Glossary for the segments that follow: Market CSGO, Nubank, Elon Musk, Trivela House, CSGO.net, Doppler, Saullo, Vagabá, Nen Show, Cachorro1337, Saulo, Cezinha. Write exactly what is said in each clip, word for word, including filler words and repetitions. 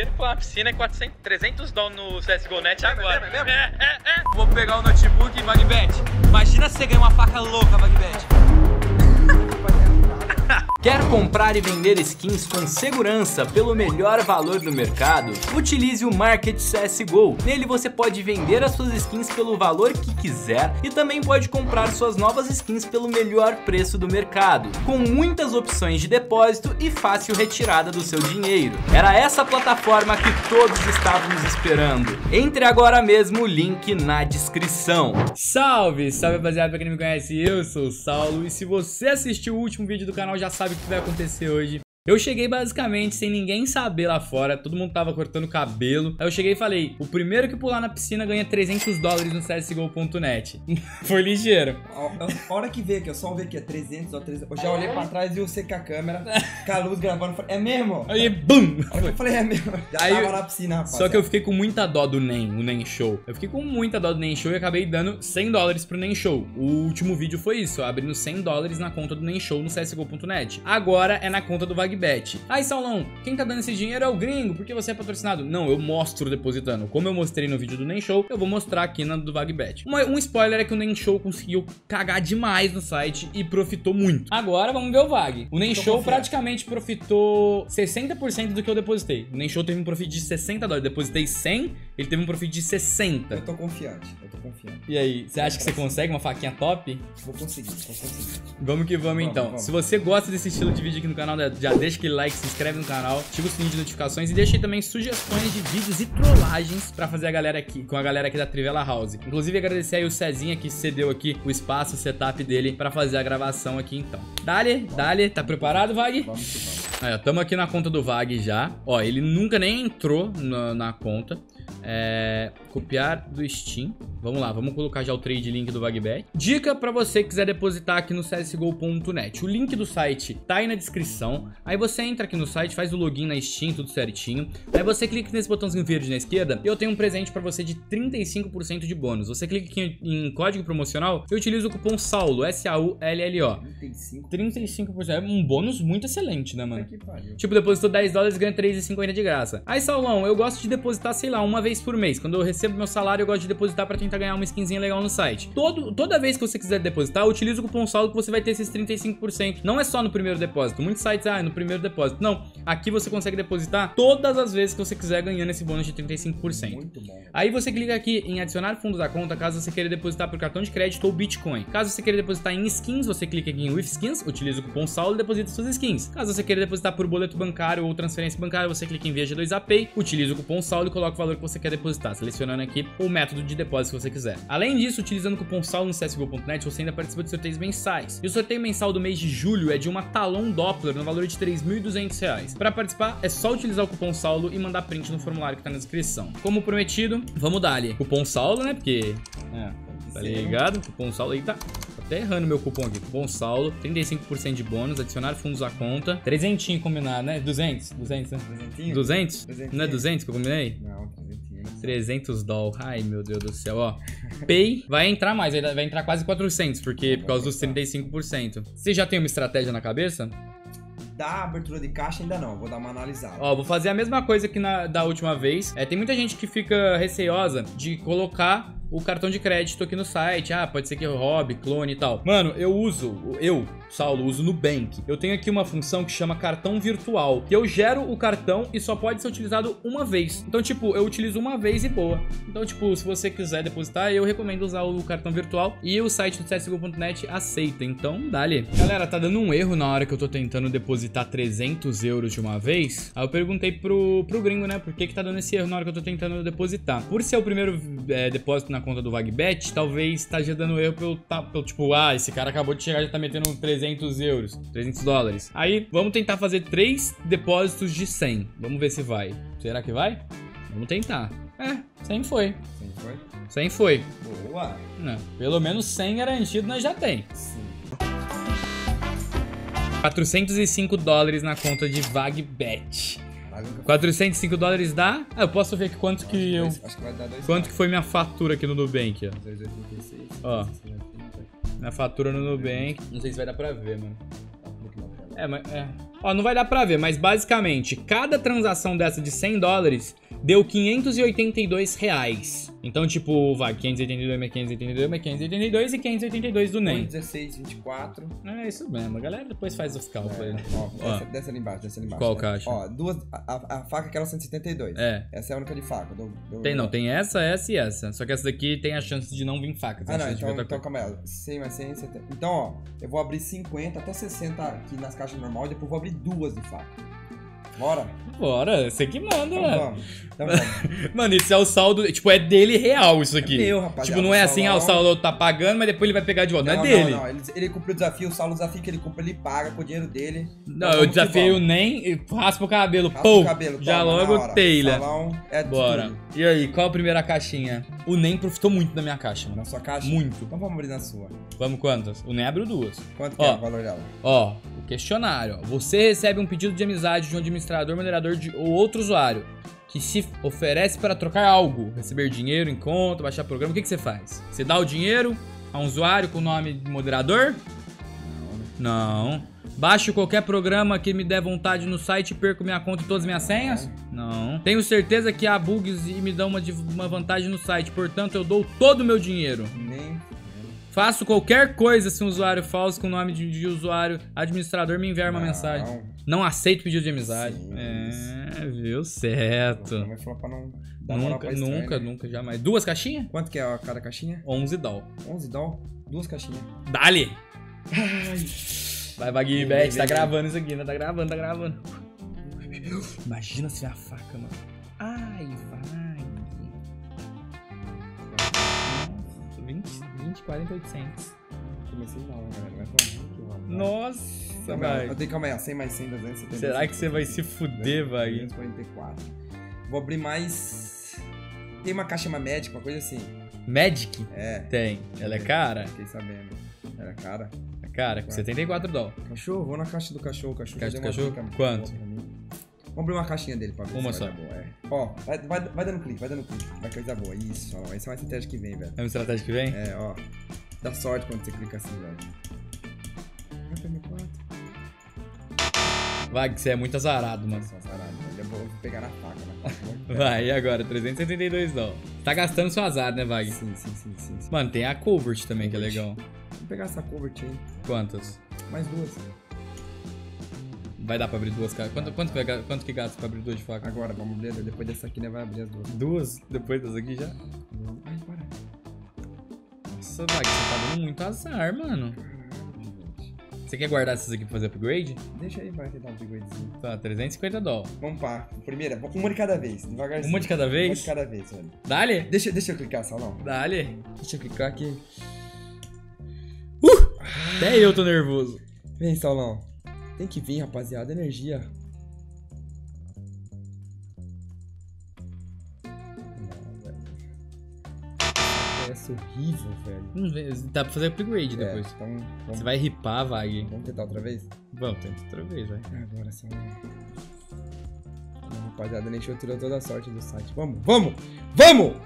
dinheiro pra uma piscina é quatrocentos, trezentos dólares no C S G O ponto net agora. É, é, é, é. Vou pegar o notebook e Magbet. Imagina se você ganha uma faca louca, Magbet. Quer comprar e vender skins com segurança pelo melhor valor do mercado? Utilize o Market C S G O. Nele você pode vender as suas skins pelo valor que quiser e também pode comprar suas novas skins pelo melhor preço do mercado, com muitas opções de depósito e fácil retirada do seu dinheiro. Era essa plataforma que todos estávamos esperando. Entre agora mesmo, o link na descrição. Salve, salve rapaziada, pra quem não me conhece, eu sou o Saulo e se você assistiu o último vídeo do canal já sabe o que vai acontecer hoje. Eu cheguei basicamente sem ninguém saber lá fora, todo mundo tava cortando cabelo. Aí eu cheguei e falei, o primeiro que pular na piscina ganha trezentos dólares no C S G O ponto net. Foi ligeiro. A hora que veio aqui, eu só vi que é trezentos ou trezentos. Eu já olhei pra trás e eu sequei a câmera, com a luz gravando, falei, é mesmo? Aí, bum! Aí eu falei, é mesmo? Já aí, tava na piscina, rapaz. Só que eu fiquei com muita dó do Nen, o Nen Show. Eu fiquei com muita dó do Nen Show e acabei dando cem dólares pro Nen Show. O último vídeo foi isso, abrindo cem dólares na conta do Nen Show no C S G O ponto net. Agora é na conta do Vagabá. Aí, Saulão, quem tá dando esse dinheiro é o gringo, porque você é patrocinado. Não, eu mostro depositando. Como eu mostrei no vídeo do Nen Show, eu vou mostrar aqui na do Vagbet. Um spoiler é que o Nen Show conseguiu cagar demais no site e profitou muito. Agora vamos ver o Vag. O Nen Show praticamente profitou sessenta por cento do que eu depositei. O Nen Show teve um profit de sessenta dólares. Depositei cem, ele teve um profit de sessenta. Eu tô confiante, eu tô confiante. E aí, você acha que você consegue uma faquinha top? Vou conseguir, vou conseguir. Vamos que vamos, vamos então. Vamos. Se você gosta desse estilo de vídeo aqui no canal, já deixa aquele like, se inscreve no canal, ativa o sininho de notificações e deixa aí também sugestões de vídeos e trollagens pra fazer a galera aqui, com a galera aqui da Trivela House. Inclusive agradecer aí o Cezinha que cedeu aqui o espaço, o setup dele pra fazer a gravação aqui então. Dale, dale, tá preparado, Vag? Vamos que vamos. Aí, ó, tamo aqui na conta do Vag já. Ó, ele nunca nem entrou na, na conta. É, copiar do Steam. Vamos lá, vamos colocar já o trade link do Vagbet. Dica pra você que quiser depositar aqui no C S G O ponto net. O link do site tá aí na descrição. Aí você entra aqui no site, faz o login na Steam, tudo certinho. Aí você clica nesse botãozinho verde na esquerda e eu tenho um presente pra você de trinta e cinco por cento de bônus. Você clica aqui em código promocional e utiliza o cupom Saullo, S A U L L O. trinta e cinco por cento. É um bônus muito excelente, né, mano? É que pariu. Tipo, depositou dez dólares e ganha três e cinquenta de graça. Aí, Saulão, eu gosto de depositar, sei lá, uma vez por mês. Quando eu recebo meu salário, eu gosto de depositar pra tentar ganhar uma skinzinha legal no site. Todo, toda vez que você quiser depositar, utiliza o cupom Saullo que você vai ter esses trinta e cinco por cento. Não é só no primeiro depósito. Muitos sites, ah, é no primeiro depósito. Não. Aqui você consegue depositar todas as vezes que você quiser ganhando esse bônus de trinta e cinco por cento. Muito bom. Aí você clica aqui em adicionar fundos à conta, caso você queira depositar por cartão de crédito ou Bitcoin. Caso você queira depositar em skins, você clica aqui em With Skins, utiliza o cupom Saullo e deposita suas skins. Caso você queira depositar por boleto bancário ou transferência bancária, você clica em Via G dois A Pay, utiliza o cupom Saullo e coloca o valor que você quer depositar, selecionando aqui o método de depósito que você quiser. Além disso, utilizando o cupom Saullo no C S G O ponto net, você ainda participa de sorteios mensais. E o sorteio mensal do mês de julho é de uma Talon Doppler no valor de três mil e duzentos reais. Para participar, é só utilizar o cupom Saullo e mandar print no formulário que tá na descrição. Como prometido, vamos dar ali. Cupom Saullo, né? Porque... É. Tá ligado? Cupom Saullo. Eita, tô até errando meu cupom aqui. Cupom Saullo, trinta e cinco por cento de bônus, adicionar fundos à conta. trezentinho combinado, né? duzentos, duzentos, né? duzentos? duzentos? Não é duzentos que eu combinei? Não, trezentos dólares. Ai, meu Deus do céu, ó. Pay vai entrar mais, vai entrar quase quatrocentos, porque por causa dos trinta e cinco por cento. Você já tem uma estratégia na cabeça? Da abertura de caixa ainda não, vou dar uma analisada. Ó, vou fazer a mesma coisa que na, da última vez. É, tem muita gente que fica receosa de colocar o cartão de crédito aqui no site. Ah, pode ser que roube, clone e tal. Mano, eu uso, eu, Saullo, uso Nubank. Eu tenho aqui uma função que chama cartão virtual, que eu gero o cartão e só pode ser utilizado uma vez. Então, tipo, eu utilizo uma vez e boa. Então, tipo, se você quiser depositar, eu recomendo usar o cartão virtual e o site do C S G O ponto net aceita. Então, dá-lhe. Galera, tá dando um erro na hora que eu tô tentando depositar tá trezentos euros de uma vez. Aí eu perguntei pro, pro gringo, né, por que que tá dando esse erro na hora que eu tô tentando depositar. Por ser o primeiro é, depósito na conta do Vagbet, talvez tá já dando erro pelo, tá, pelo tipo, ah, esse cara acabou de chegar e já tá metendo trezentos euros, trezentos dólares. Aí vamos tentar fazer três depósitos de cem. Vamos ver se vai. Será que vai? Vamos tentar. É, cem foi. cem foi? cem foi. Boa. Não, pelo menos cem garantido nós já tem. Sim. quatrocentos e cinco dólares na conta de Vagbet. quatrocentos e cinco dólares dá? Ah, eu posso ver quanto que, que eu... Vai, acho que vai dar dois. Quanto que foi minha fatura aqui no Nubank, ó. dois vírgula oitenta e seis. Ó. Minha fatura no Nubank. Não sei se vai dar pra ver, mano. É, mas... É. Ó, não vai dar pra ver, mas basicamente, cada transação dessa de cem dólares deu quinhentos e oitenta e dois reais. Então, tipo, vai, quinhentos e oitenta e dois, mais quinhentos e oitenta e dois, mais quinhentos e oitenta e dois e quinhentos e oitenta e dois do Nen. dezesseis, vinte e quatro. É isso mesmo, a galera depois faz o cálculo é, aí. Ó, ó. Essa, desce ali embaixo, desce ali embaixo. Qual né? caixa? Ó, duas, a, a faca aquela cento e setenta e dois. É. Essa é a única de faca. Do, do... Tem não, tem essa, essa e essa. Só que essa daqui tem a chance de não vir faca. Ah, não, então, então calma aí. cem mais cem, setenta. Então, ó, eu vou abrir cinquenta até sessenta aqui nas caixas normais e depois vou abrir duas de faca. Bora? Bora, você que manda, então, mano. Então, mano, isso é o saldo, tipo, é dele real isso aqui. É meu, rapaz. Tipo, não é assim, ah, o Saullo tá pagando, mas depois ele vai pegar de volta, não, não é dele. Não, não, ele, ele cumpre o desafio, o Saullo desafia que ele cumpre, ele paga com o dinheiro dele. Não, eu desafio nem, raspa o cabelo, raspa pô, o cabelo, toma, já logo telha. Salão é bora. Tudo. E aí, qual a primeira caixinha? O Nen profitou muito da minha caixa, mano. Na sua caixa? Muito. Então vamos abrir na sua. Vamos quantas? O Nen abriu duas. Quanto que é o valor dela? Ó, o questionário, ó. Você recebe um pedido de amizade de um administrador moderador de, ou outro usuário que se oferece para trocar algo, receber dinheiro em conta, baixar programa, o que, que você faz? Você dá o dinheiro a um usuário com o nome de moderador? Não. Não. Baixo qualquer programa que me der vontade no site e perco minha conta e todas as minhas senhas? Não. Tenho certeza que há bugs e me dão uma, uma vantagem no site, portanto eu dou todo o meu dinheiro. Nem. Faço qualquer coisa se um usuário falso com o nome de, de usuário administrador me enviar uma não. mensagem. Não aceito pedido de amizade. Sim, é, viu certo. Não vai falar pra não dar nunca, moral pra estranho, nunca, né? Nunca, jamais. Duas caixinhas? Quanto que é a cada caixinha? onze doll. onze doll? Duas caixinhas. Dá-lhe! Vai, Vagui, Bet, tá gravando isso aqui, né? Tá gravando, tá gravando. Imagina se é a faca, mano. Ai, vai. vinte, quarenta, oitocentos. Comecei mal, galera. Vai falar muito. Nossa, vai. Eu tenho que calma aí, cem mais cem, duzentos e setenta. Será que você vai se fuder, vai? duzentos e quarenta e quatro. Vou abrir mais. Tem uma caixa chamada Magic, uma coisa assim. Magic? É. Tem. Ela é cara? Fiquei sabendo. Ela é cara? É cara, com setenta e quatro dólares. Cachorro, vou na caixa do cachorro. Cachorro, caixa do cachorro? Quanto? Vamos abrir uma caixinha dele pra ver. Uma só. Boa, é. Ó, vai, vai, vai dando clique, vai dando clique. Vai coisa boa. Isso, ó. Essa é uma estratégia que vem, velho. É uma estratégia que vem? É, ó. Dá sorte quando você clica assim, velho. Vai, que você é muito azarado, mano. Nossa, azarado. Eu vou pegar na faca, na faca. Vai, e agora? trezentos e setenta e dois dólares. Tá gastando seu azar, né, Vag? Sim, sim, sim, sim, sim. Mano, tem a covert também, covert. Que é legal. Vamos pegar essa covert aí. Quantas? Mais duas. Vai dar pra abrir duas, cara. Quanto, quanto, quanto que gasta pra abrir duas de faca? Agora, vamos abrir. Depois dessa aqui, né? Vai abrir as duas. Duas? Depois dessa aqui já? Ai, para. Nossa, Vag, você tá dando muito azar, mano. Você quer guardar essas aqui pra fazer upgrade? Deixa aí, vai tentar um upgradezinho. Tá, trezentos e cinquenta dólares. Vamos pá. Primeira, uma de cada vez, devagarzinho. Uma de cada vez? Uma de cada vez, velho. Dá-lhe? Deixa, deixa eu clicar, Saulão. Dá-lhe? Deixa eu clicar aqui. Uh! Até eu tô nervoso. Vem, Saulão. Tem que vir, rapaziada. Energia. Parece horrível, velho. Dá pra fazer upgrade é, depois. Então, vamos... Você vai ripar, Vag. Vamos tentar outra vez? Vamos, tenta outra vez, vai. Agora sim. Rapaziada, nem show tirou toda a sorte do site. Vamos, vamos, vamos!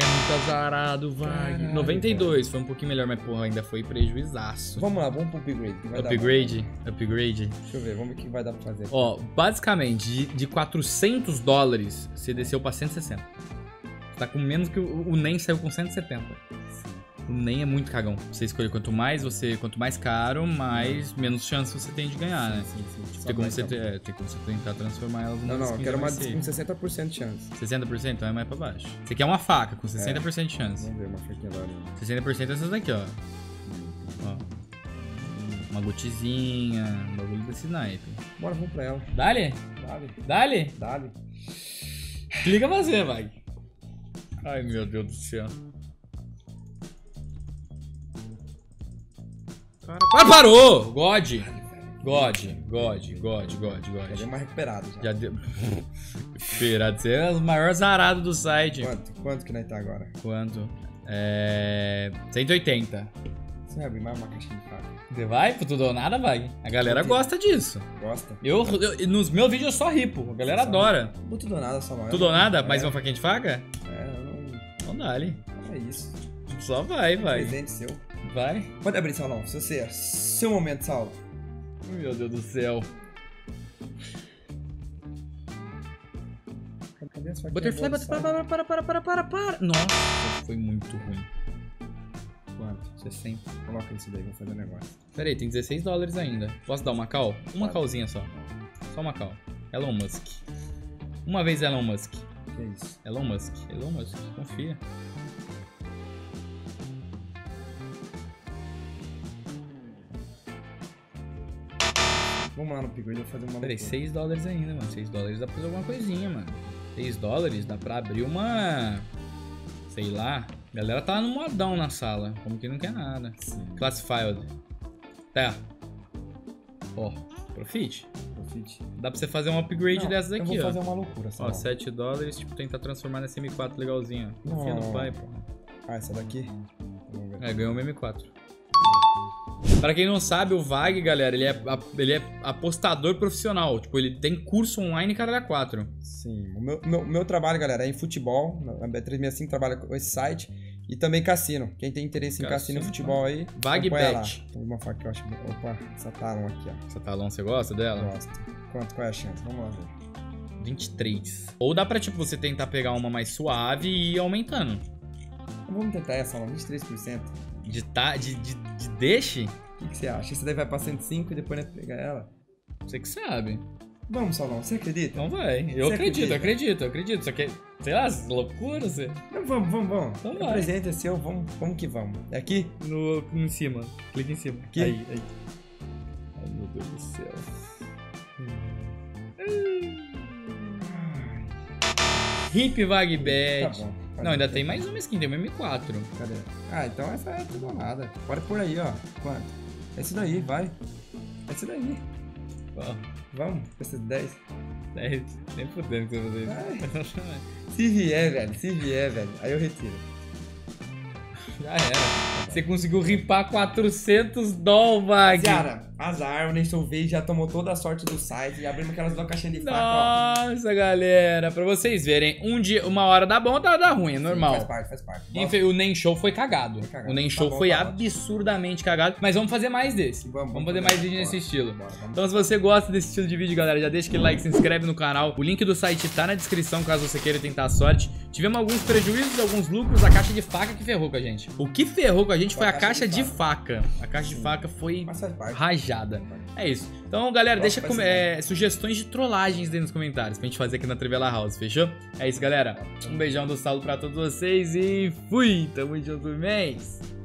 É muito azarado, Vag. noventa e dois, cara. Foi um pouquinho melhor, mas porra, ainda foi prejuizaço. Vamos lá, vamos pro upgrade. Vai upgrade? Dar upgrade? Deixa eu ver, vamos ver o que vai dar pra fazer. Ó, basicamente, de, de quatrocentos dólares, você desceu pra cento e sessenta. Você tá com menos que o, o Nen saiu com cento e setenta. Sim. O Nen é muito cagão. Você escolhe quanto mais você, quanto mais caro, mais não. menos chance você tem de ganhar, sim, né? Sim, sim. Tipo, tem, como você, é, tem como você tentar transformar elas em não, não, eu quero uma com sessenta por cento de chance. sessenta por cento? Então é mais pra baixo. Você quer uma faca com sessenta por cento é. de chance. Vamos ver uma faquinha lá. sessenta por cento é essas daqui, ó. Ó. Uma gotizinha, um bagulho desse naipe. Bora, vamos pra ela. Dá-lhe? Dá-lhe. Dá-lhe? Dá-lhe. Clica você, Vag. Ai, meu Deus do céu. Ah, parou! God! God, God, God, God, God. Já deu mais recuperado. Já, já deu. Recuperado. Você é o maior zarado do site. Quanto? Quanto que nós tá agora? Quanto? É. cento e oitenta. Você vai abrir mais uma caixinha de faca. Você vai? Por tudo ou nada, vai. A galera gosta disso. Gosta? Eu, eu, nos meus vídeos eu só ripo. A galera adora. Por tudo ou nada, só vai. Tudo ou nada? Mais uma faquinha de faca? É, eu não. Então dá-lhe. É isso. Só vai, vai. Presente seu. Vai? Pode abrir, Saulão. Se você é seu momento, Saulão. Meu Deus do céu. Cadê as Butterfly, é butterfly, para, para, para, para, para, para. Nossa, foi muito ruim. Quanto? sessenta. Coloca isso daí, vou fazer um negócio. Pera aí, tem dezesseis dólares ainda. Posso dar uma call? Uma claro. Callzinha só. Só uma call. Elon Musk. Uma vez Elon Musk. Que isso? Elon Musk. Elon Musk, confia. Vamos lá no Pico, eu vou fazer uma loucura. Peraí, seis dólares ainda, mano. seis dólares dá pra fazer alguma coisinha, mano. seis dólares dá pra abrir uma... Sei lá. A galera tá no modão na sala. Como que não quer nada. Sim. Classified. Tá. Ó, Profit. Profit. Dá pra você fazer um upgrade não, dessas aqui, ó. Eu vou fazer ó. uma loucura, sabe? Ó, sete dólares, tipo, tentar transformar nessa M quatro legalzinha. Confia no pai, pô. Ah, essa daqui? É, ganhou uma M quatro. Pra quem não sabe, o Vag, galera, ele é, ele é apostador profissional. Tipo, ele tem curso online, cara, da quatro. Sim. O meu, meu, meu trabalho, galera, é em futebol. A B três sessenta e cinco trabalha com esse site. E também cassino. Quem tem interesse em cassino e futebol aí, VagBet. Tem uma faca que eu acho... Opa, essa Talon aqui, ó. Essa Talon, você gosta dela? Gosto. Quanto, qual é a chance? Vamos lá ver. vinte e três. Ou dá pra, tipo, você tentar pegar uma mais suave e ir aumentando. Vamos tentar essa, ó. vinte e três por cento. De, ta... de, de, de deixe? O que, que você acha? Essa daí vai pra cento e cinco e depois vai pegar ela? Você que sabe. Vamos, Saulão, você acredita? Então vai. Eu você acredito, acredita? acredito, acredito. Só que, sei lá, loucura, você... Não, vamos, vamos, vamos. Então vai. O presente é seu, vamos, vamos que vamos. É aqui? No, em cima. Clica em cima. Aqui? Aí, aí. Ai, meu Deus do céu. Hip VagBet. Tá bom. Não, ainda tem mais uma skin, tem uma M quatro. Cadê? Ah, então essa é tudo ou nada. Bora por aí, ó. Quanto? É isso daí, vai. É isso daí. Ó. Vamos? Esses dez. dez? Nem fudendo que eu vou fazer isso. Se vier, velho. Se vier, velho. Aí eu retiro. Já era. Você conseguiu ripar quatrocentos dólares, Vag. Cara, azar, o Nen Show veio, já tomou toda a sorte do site e abrimos aquelas duas caixinhas de faca, ó. Nossa, galera, pra vocês verem, um dia, uma hora dá bom, outra hora dá ruim, é normal. Sim, faz parte, faz parte. Enfim, o Nen Show foi cagado. Foi cagado. O Nen Show tá bom, foi tá absurdamente cagado, mas vamos fazer mais desse. Vamos, vamos, vamos fazer mais vídeo nesse estilo. Bora, então, se você gosta desse estilo de vídeo, galera, já deixa aquele like, se inscreve no canal. O link do site tá na descrição, caso você queira tentar a sorte. Tivemos alguns prejuízos, alguns lucros, a caixa de faca que ferrou com a gente. O que ferrou com a gente foi a caixa de faca. A caixa de faca foi rajada. É isso. Então, galera, deixa é, sugestões de trollagens aí nos comentários pra gente fazer aqui na Trivela House, fechou? É isso, galera. Um beijão do Saullo pra todos vocês e fui! Tamo junto, mens!